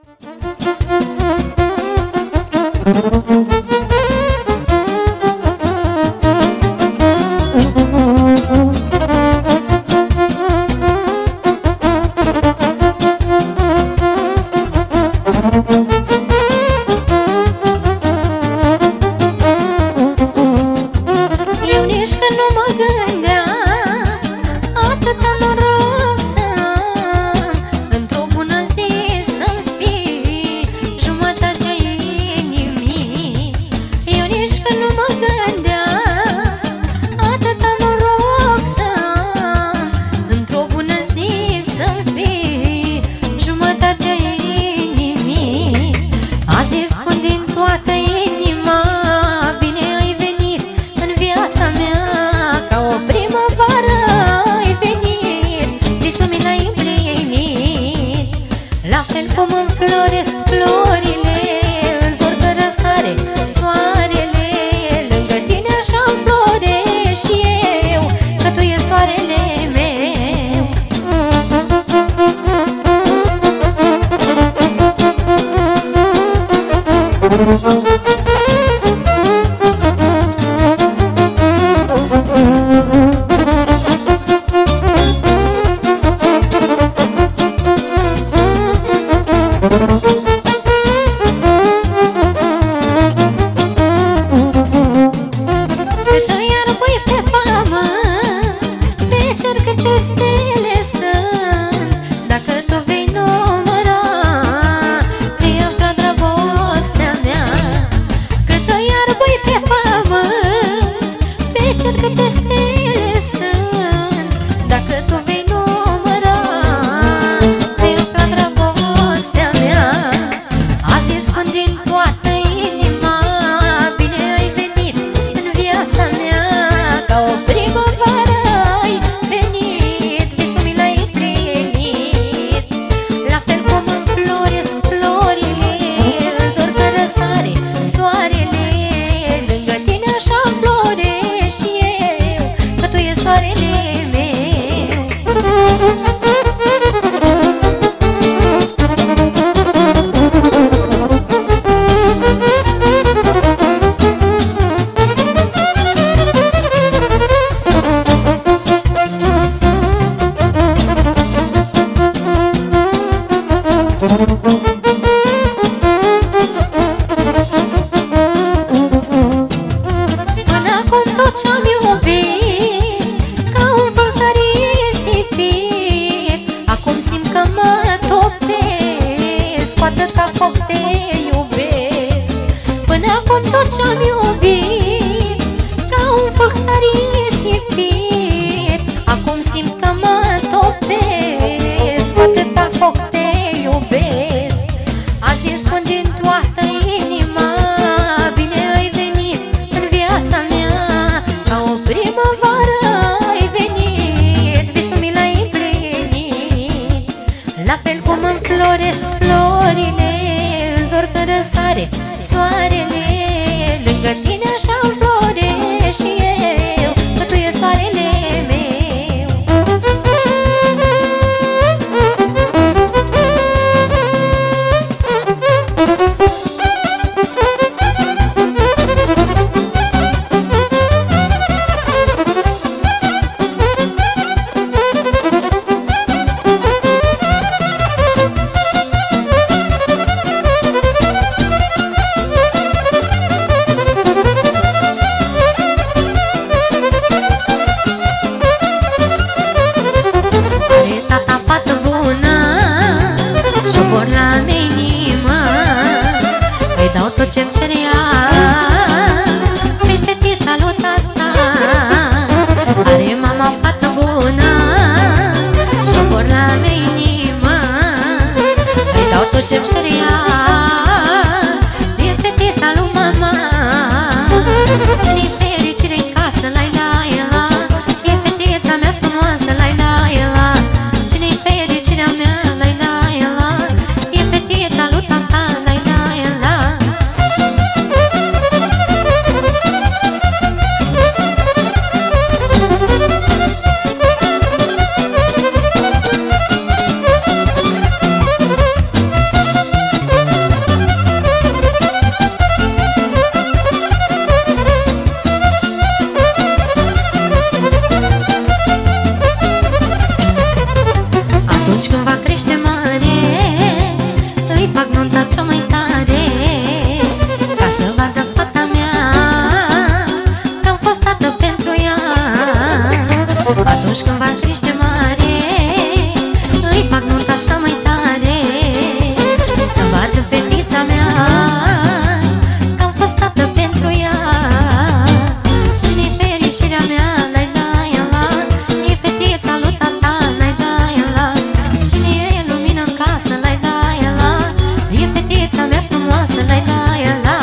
Eu nici că nu mă gândeam atâta norosă, într-o bună zi să-mi fii jumătatea inimii. Eu nici că nu mă gândeam atâta norosă, într-o bună zi să-mi fii jumătatea inimii. Azi spun din toată inima, bine ai venit în viața mea, ca o primăvară ai venit, visul mi l-ai împlinit. La fel cum înfloresc florile, înzorcă răsare soarele, lângă tine așa-mi floresc și eu, că tu ești soarele meu. Ce-am iubit, ca un fulg s-a risipit, acum simt că mă topesc, cu atâta foc te iubesc. Azi îmi spun din toată inima, bine ai venit în viața mea, ca o primăvară ai venit, visul mi l-ai împlinit. La fel cum înfloresc florile, înzorcă răsare soarele, lângă tine așa-mi doresc și eu, că tu ești soarele meu. Tot ce-mi cerea, pe fetița lui tata, are mama o fată bună, șobor la mea inima. Îi dau tot ce-mi cerea, din fetița lui mama. Cine-i fericire-i în casă, la-i-la-i-la, e fetița mea frumoasă, la-i-la-i-la. Cine-i fericirea mea, la-i-la-i-la, e fetița lui tata. bacniște mare, îi fac nunta așa mai tare. Să vadă fetița mea că am fost tată pentru ea. Și-i fericirea mea, lai lai la, e fetița lui tata, lai lai la. Și-i e lumină în casă, lai lai la, e fetița mea frumoasă, lai lai la.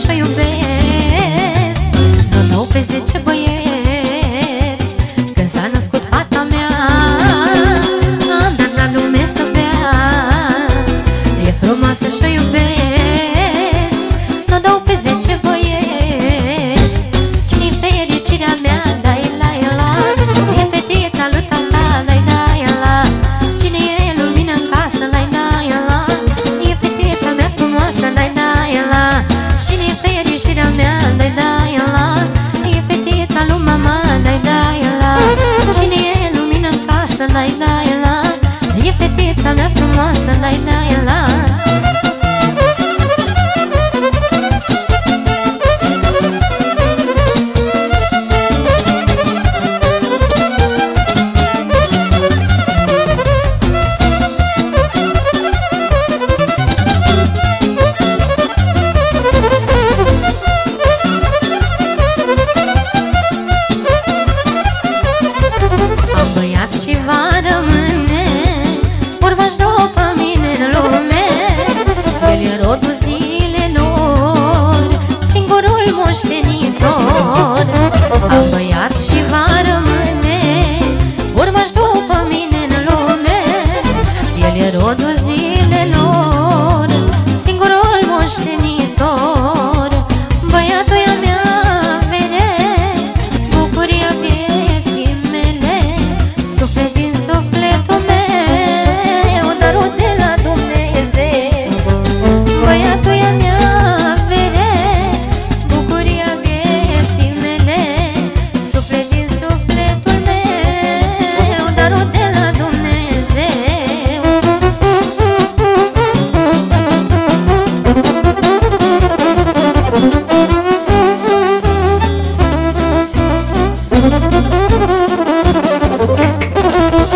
Și-o iubesc, vă dau pe 10 băieți. Când s-a născut fata mea, am dat la lume să bea. E frumoasă și-o iubesc, vă dau pe 10 băieți. Cine-i fericirea mea, dai la ela, e fetița lui tata, dai da ela. Cine e lumină în casă, dai da ela, e fetița mea frumoasă, dai da ela. Cine-i fericirea mea, dai dai la, e fetița lui mama, dai dai la. Cine e lumină în casă, dai dai la, e fetița mea frumoasă, dai dai la. A băiat și va rămâne, urmași după mine în lume. El e rodul zilelor, singurul moștenitor. Băiatuia mea vere, bucuria vieții mele, suflet din sufletul meu, darul de la Dumnezeu. Băiatuia mea vere, bucuria vieții mele, suflet din sufletul meu, darul de la Dumnezeu. Doamne, pe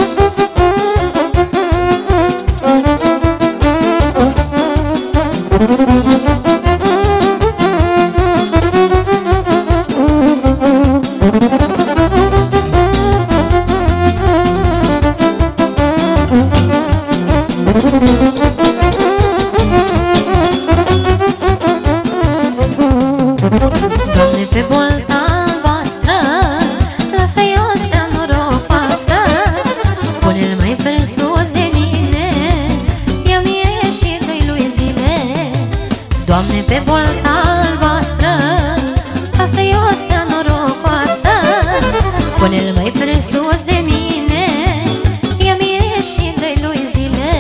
bolta voastră lasă-i o stea norocoasă, pune-l mai presus de mine, ia mie și doi lui zile. Doamne, pe bolta voastră lasă-i o stea norocoasă, pune-l mai presus de mine, ia mie și doi lui zile.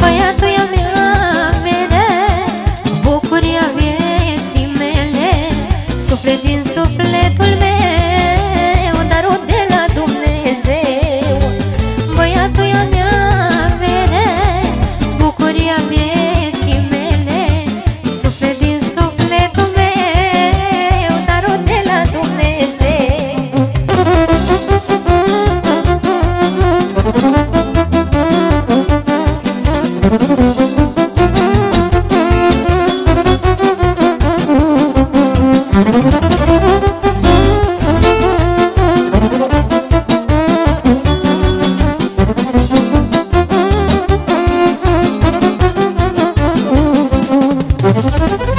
Băiatuia mea vede, bucuria vieții mele, suflet din sufletul meu, darul de la Dumnezeu. Băiatuia mea vede, bucuria vieții mele, suflet din sufletul meu, darul de la Dumnezeu.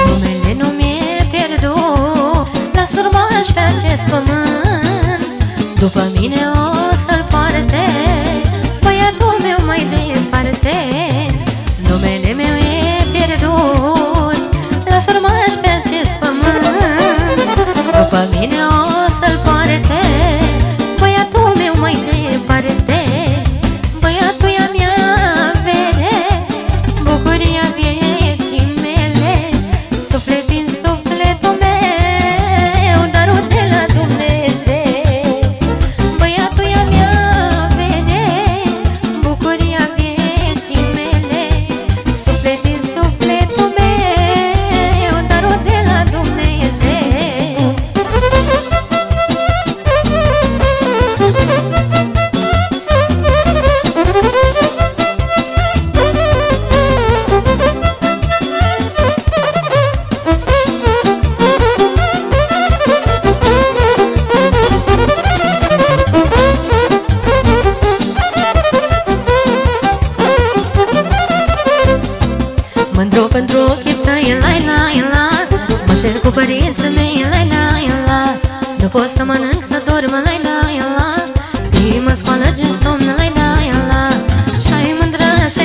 Numele nu mi-e pierdut, las urmaș pe acest pământ. După mine o să-l poarte băiatul meu mai departe. Numele meu e pierdut, las urmaș pe acest pământ. După mine o să-l poarte băiatul meu mai departe. Băiatuia mea vede, bucuria vieții mele, suflet din sufletul meu, pot să mănânc, să dorm, la la la. Ii mă scoalăge somn, la la la. Și-ai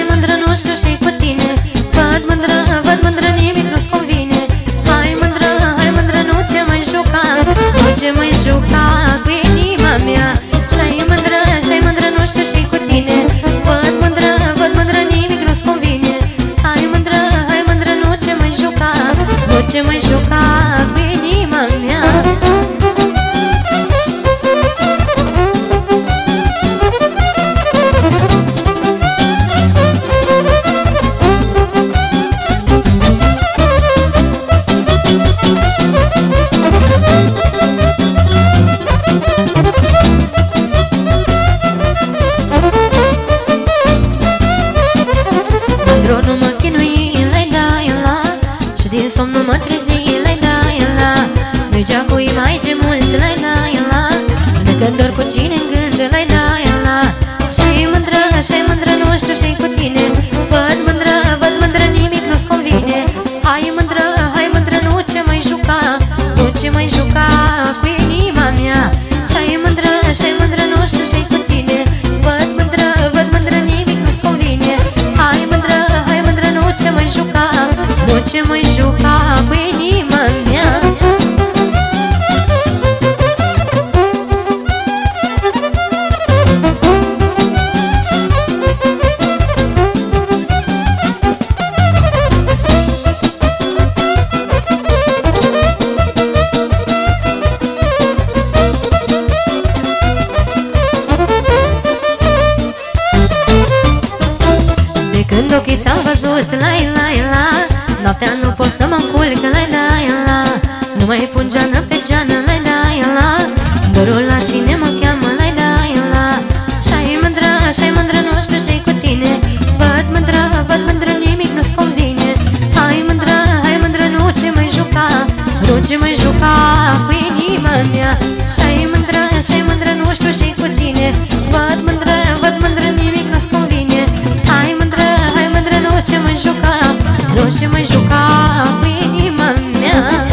mândră, nu știu ce-i cu tine. Văd mândră, nimic nu-ți convine. Hai mândră, nu ce mai juca, nu ce mai juca cu inima mea. Și-ai mândră, nu știu ce-i cu tine. Văd mândră, nimic nu-ți convine. Hai mândră, nu ce mai juca, nu ce mai juca cu inima mea. Nu mă chinui, la-i da, la. Și din somn nu mă trezi, la-i da, la. Nu-i cea cui mai ce mult, la-i da, la. Dacă doar cu cine-n gând, la-i da, la. Și-ai mândră, nu știu ce-i cu tine. Văd mândră, nimic nu-ți convine. Hai mândră, nu ce mai juca, nu ce mai juca cu inima mea. Și-ai mândră, nu știu ce-i cu tine. Văd mândră, nimic nu-ți convine. Hai mândră, nu ce mai juca, nu ce mai juca cu inima mea. Când ochii ți-au văzut, lai, lai, la. Noaptea nu pot să mă culc, lai, lai, la. Nu mai pun geană pe geană, lai, lai, la. Dorul la cine mă cheamă, lai, lai, la. Și-ai mândră, nu știu ce-i cu tine. Văd mândră, nimic nu-ți convine. Hai mândră, nu ce mai juca, nu ce mai juca cu inima mea. Și-ai mândră, nu știu ce-i cu tine. Văd mândră, nimic nu-ți convine. Nu ce mai juca, nu ce mai juca cu inima mea.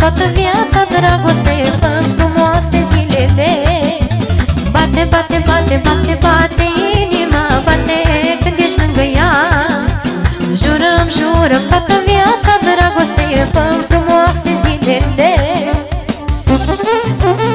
Toată viața, dragoste, fă-mi frumoase zilele. Bate, bate, bate, bate, bate inima, bate când ești lângă ea. Jurăm, jurăm, toată viața, dragoste, fă-mi frumoase zilele. Bate, bate, bate.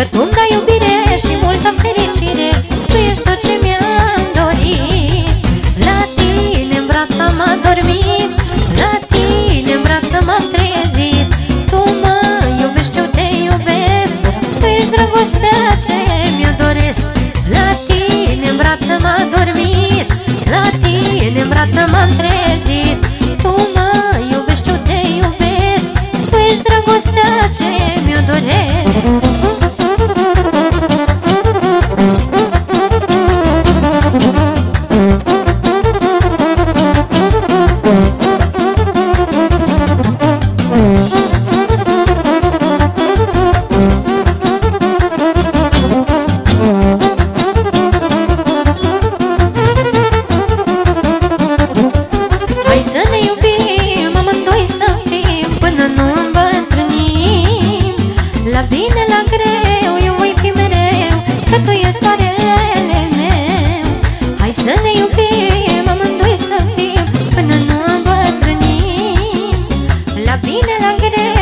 că tu îmi dai iubire și multă fericire. Tu ești tot ce mi-am dorit. La tine în braț am adormit, la tine în braț m-am trezit. Tu mă iubești, eu te iubesc, tu ești dragostea ce mi-o doresc. La tine în braț am adormit, la tine în braț m-am trezit. Tu mă iubești, eu te iubesc, tu ești dragostea ce mi-o doresc. La bine, la greu